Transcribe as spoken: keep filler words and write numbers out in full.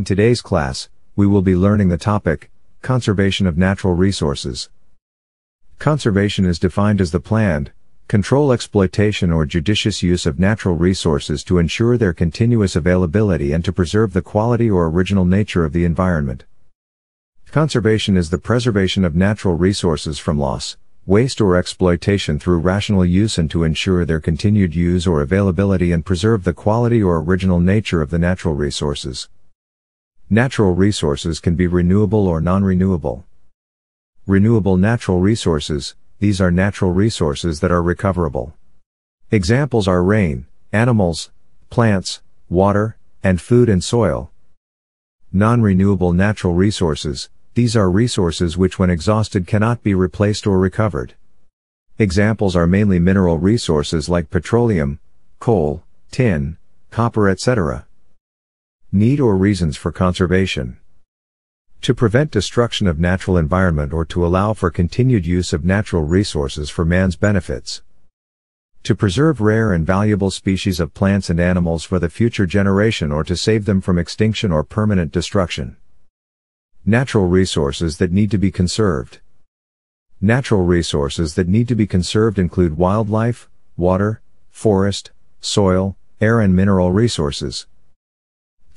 In today's class, we will be learning the topic, conservation of natural resources. Conservation is defined as the planned, controlled exploitation or judicious use of natural resources to ensure their continuous availability and to preserve the quality or original nature of the environment. Conservation is the preservation of natural resources from loss, waste or exploitation through rational use and to ensure their continued use or availability and preserve the quality or original nature of the natural resources. Natural resources can be renewable or non-renewable. Renewable natural resources, these are natural resources that are recoverable. Examples are rain, animals, plants, water, and food and soil. Non-renewable natural resources, these are resources which when exhausted cannot be replaced or recovered. Examples are mainly mineral resources like petroleum, coal, tin, copper, et cetera. Need or reasons for conservation. To prevent destruction of natural environment or to allow for continued use of natural resources for man's benefits. To preserve rare and valuable species of plants and animals for the future generation or to save them from extinction or permanent destruction. Natural resources that need to be conserved. Natural resources that need to be conserved include wildlife, water, forest, soil, air and mineral resources.